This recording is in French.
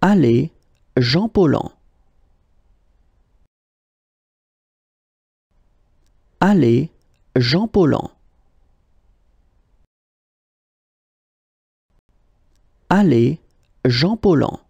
Allée Jean Paulhan. Allée Jean Paulhan. Allée Jean Paulhan.